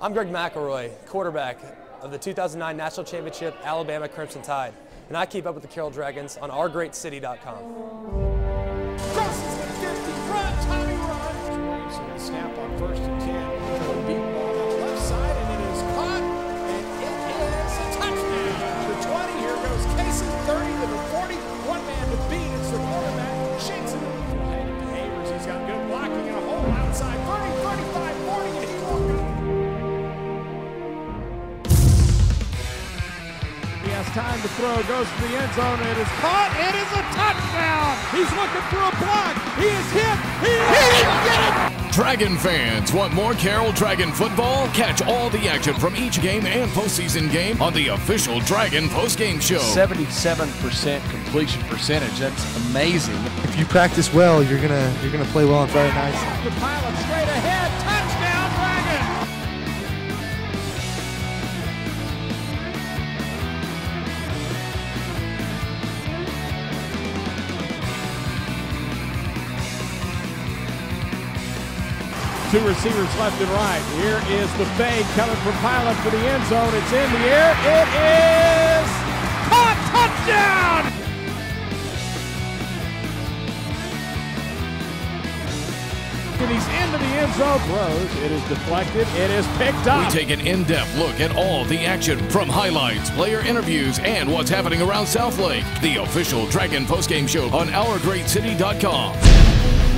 I'm Greg McElroy, quarterback of the 2009 National Championship Alabama Crimson Tide, and I keep up with the Carroll Dragons on OurGreatCity.com. Crosses the 50, front, Tommy Ryan. So the snap on first and 10. Deep ball on the left side, and it is caught, and it is a touchdown. To the 20, here goes Casey, 30 to the 40. One man to beat, it's the quarterback, shakes it. Hayers, he's got good blocking and a hole outside, 30, 35, 40, and he won't beat. Time to throw, goes to the end zone, it is caught, it is a touchdown! He's looking for a block, he is hit, he didn't get it! Dragon fans, want more Carroll Dragon football? Catch all the action from each game and postseason game on the official Dragon postgame show. 77% completion percentage, that's amazing. If you practice well, you're gonna play well on Friday nights. The pilot straight ahead, touchdown Dragon! Two receivers left and right. Here is the fade coming from Pilot for the end zone. It's in the air. It is caught. Touchdown! And he's into the end zone. Throws. It is deflected. It is picked up. We take an in-depth look at all the action from highlights, player interviews, and what's happening around Southlake. The official Dragon postgame show on OurGreatCity.com.